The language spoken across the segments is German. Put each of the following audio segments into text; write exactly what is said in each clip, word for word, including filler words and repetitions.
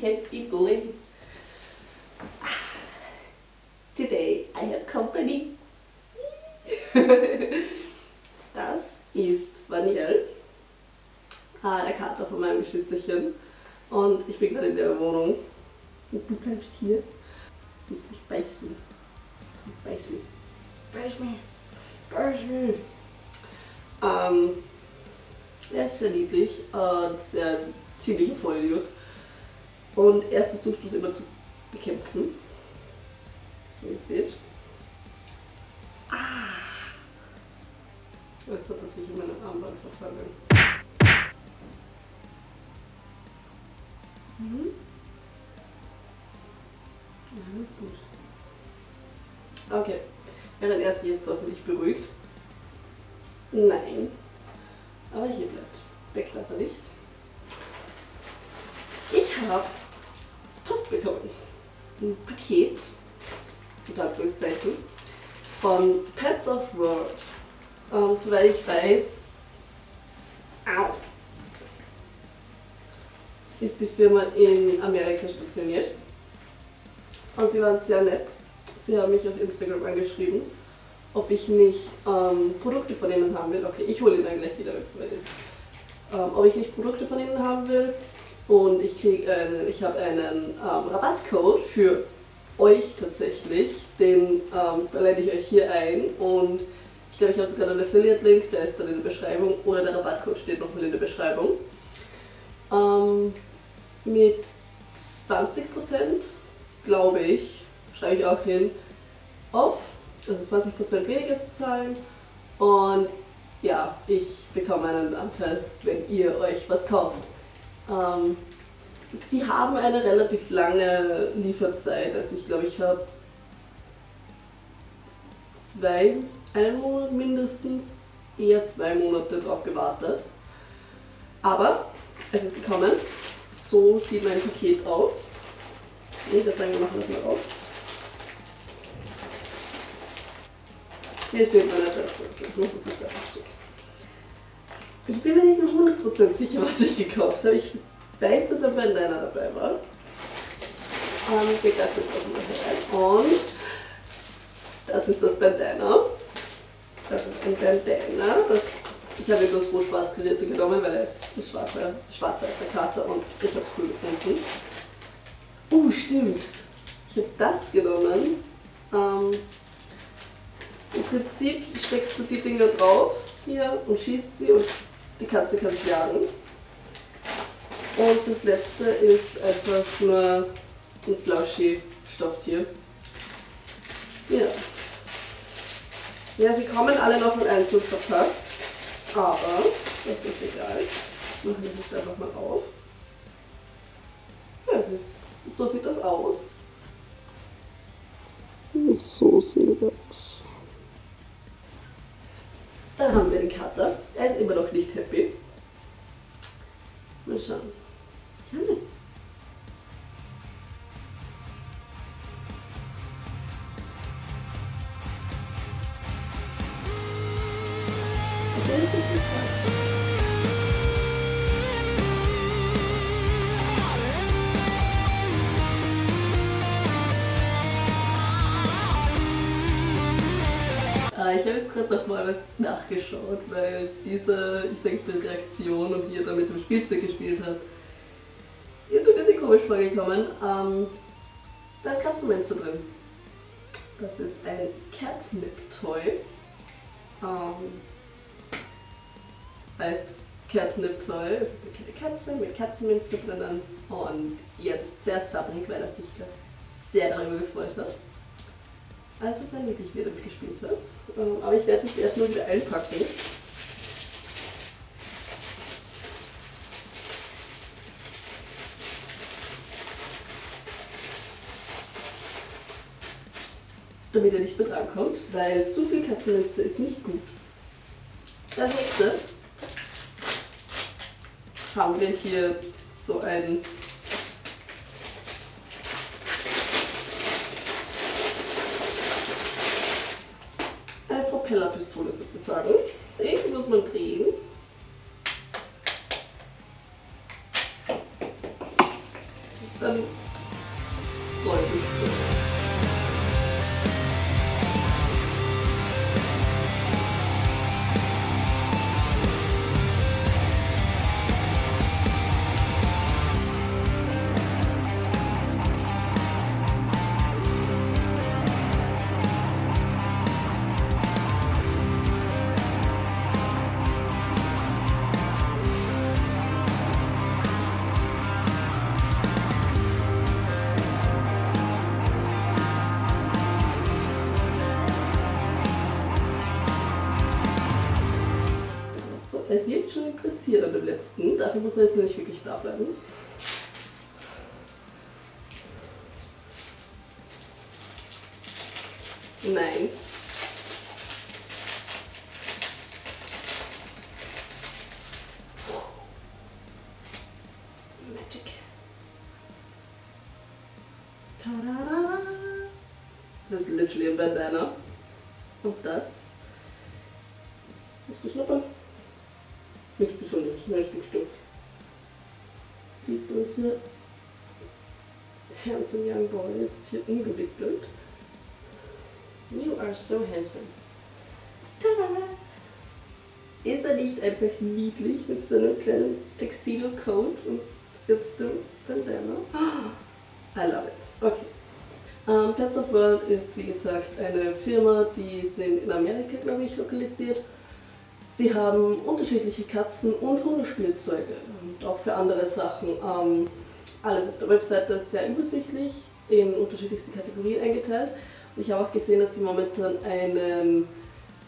get you going. Today I have company. Das ist Vaniel, ah, der Kater von meinem Geschwisterchen. Und ich bin gerade in der Wohnung. Und du bleibst hier. Ich beiß mich. Ich beiß mich. Beiß mich. Beiß mich. Ähm, er ist sehr niedlich und sehr ziemlich Vollidiot. Und er versucht uns immer zu bekämpfen. Wie ihr seht. Ah! Ich weiß nicht, dass ich in meinem Armband verfange. Mhm. Ja, ist gut. Okay. Während er sich jetzt hoffentlich beruhigt. Nein. Aber hier bleibt. Wegklapper nicht. Ich habe Post bekommen. Ein Paket. In Anführungszeichen. Von Pets of World. Ähm, soweit ich weiß, au, ist die Firma in Amerika stationiert. Und sie waren sehr nett. Sie haben mich auf Instagram angeschrieben, ob ich nicht ähm, Produkte von ihnen haben will. Okay, ich hole ihn dann gleich wieder, wenn es soweit ist. Ähm, ob ich nicht Produkte von ihnen haben will. Und ich kriege einen, ich habe einen ähm, Rabattcode für euch tatsächlich. Den ähm, blende ich euch hier ein. Und ich glaube, ich habe sogar einen Affiliate-Link, der ist dann in der Beschreibung, oder der Rabattcode steht nochmal in der Beschreibung. Ähm, mit zwanzig Prozent, glaube ich, schreibe ich auch hin, off, also zwanzig Prozent weniger zu zahlen. Und ja, ich bekomme einen Anteil, wenn ihr euch was kauft. Ähm, sie haben eine relativ lange Lieferzeit, also ich glaube, ich habe zwei einen Monat mindestens, eher zwei Monate drauf gewartet. Aber es ist gekommen. So sieht mein Paket aus. Ich würde sagen, wir machen das mal auf. Hier steht meine Adresse. Ich bin mir nicht mehr hundert Prozent sicher, was ich gekauft habe. Ich weiß, dass ein Bandana dabei war. Und ich begreife das auch mal herein. Und das ist das Bandana. Das ist ein Bandana. Das, ich habe jetzt das rot-schwarz karierte genommen, weil er ist ein schwarzer, schwarz-weißer Kater und ich habe es cool gefunden. Uh, stimmt. Ich habe das genommen. Ähm, Im Prinzip steckst du die Dinger drauf hier und schießt sie und die Katze kann es jagen. Und das letzte ist einfach nur ein Flauschi-Stofftier. Ja. Ja, sie kommen alle noch in einzeln verpackt, aber das ist egal. Machen wir das einfach mal auf. Ja, es ist, so sieht das aus. So sieht das aus. Da haben wir den Kater. Er ist immer noch nicht happy. Mal schauen. Hm. Ich habe jetzt gerade nochmal was nachgeschaut, weil diese, ich sag's mal, Reaktion, und wie er da mit dem Spielzeug gespielt hat, ist mir ein bisschen komisch vorgekommen. Ähm, da ist Katzenminze drin. Das ist ein Catnip-Toy. Ähm, heißt Catnip-Toy. Es ist eine kleine Katze mit Katzenminze drinnen und jetzt sehr sabbrig, weil er sich gerade sehr darüber gefreut hat. Also dann wirklich wieder mitgespielt hat. Ähm, aber ich werde es erst mal wieder einpacken. Damit er nicht mehr drankommt, weil zu viel Katzenminze ist nicht gut. Das nächste haben wir hier so ein Propellerpistole sozusagen. Irgendwie muss man drehen. dann sollte ich das. Vielleicht nicht schon interessiert an dem letzten. Dafür muss er jetzt nämlich wirklich da bleiben. Nein. Magic. Tada! Das ist literally ein Bandana. Und das musst du schnuppern. Nichts Besonderes, nein, ist nicht stimmt. Die böse Handsome Young Boy jetzt hier umgewickelt. You are so handsome. Tada! Ist er nicht einfach niedlich mit seinem kleinen Tuxedo Coat und jetzt dem Bandana? Oh, I love it. Okay. Um, Pets of World ist, wie gesagt, eine Firma, die sind in Amerika, glaube ich, lokalisiert. Sie haben unterschiedliche Katzen- und Hundespielzeuge und auch für andere Sachen. Ähm, alles auf der Webseite ist sehr übersichtlich, in unterschiedlichste Kategorien eingeteilt. Und ich habe auch gesehen, dass sie momentan einen,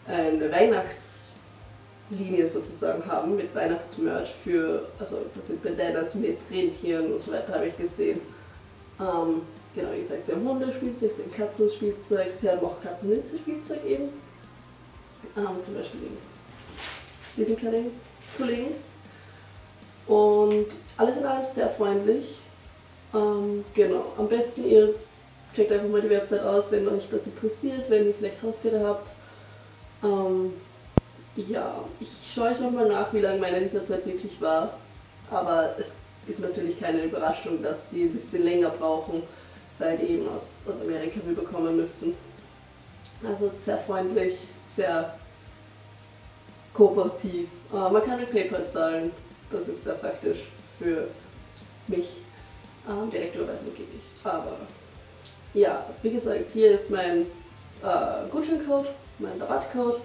eine Weihnachtslinie sozusagen haben mit Weihnachtsmerch für, also das sind Bandanas mit Rentieren und so weiter, habe ich gesehen. Ähm, genau, wie gesagt, sie haben Hundespielzeug, sie haben Katzenspielzeug, sie haben auch Katzenminze-Spielzeug eben. Ähm, zum Beispiel diesen kleinen Kollegen, und alles in allem sehr freundlich. Ähm, genau, am besten ihr checkt einfach mal die Website aus, wenn euch das interessiert, wenn ihr vielleicht Haustiere habt. Ähm, ja, ich schaue euch nochmal nach, wie lange meine Lieferzeit wirklich war, aber es ist natürlich keine Überraschung, dass die ein bisschen länger brauchen, weil die eben aus, aus Amerika rüberkommen müssen. Also es ist sehr freundlich, sehr kooperativ. Uh, man kann mit PayPal zahlen, das ist sehr praktisch für mich. Uh, Direktüberweisung geht nicht. Aber ja, wie gesagt, hier ist mein uh, Gutscheincode, mein Rabattcode.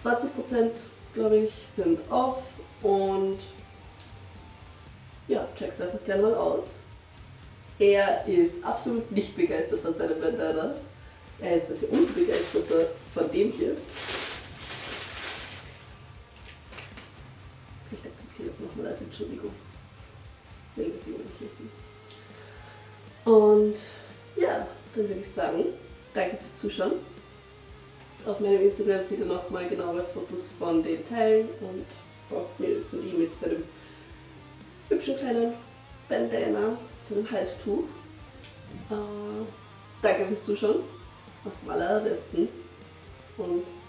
zwanzig Prozent, glaube ich, sind off, und ja, check's einfach gerne mal aus. Er ist absolut nicht begeistert von seinem Bandana. Er ist dafür umso begeisterter von dem hier. Ich akzeptiere das nochmal als Entschuldigung wegen des Jugendlichen. Und ja, dann würde ich sagen, danke fürs Zuschauen. Auf meinem Instagram seht ihr nochmal genauere Fotos von den Teilen und auch Bilder von ihm mit seinem hübschen kleinen Bandana, seinem Halstuch. Äh, danke fürs Zuschauen, macht's am allerbesten und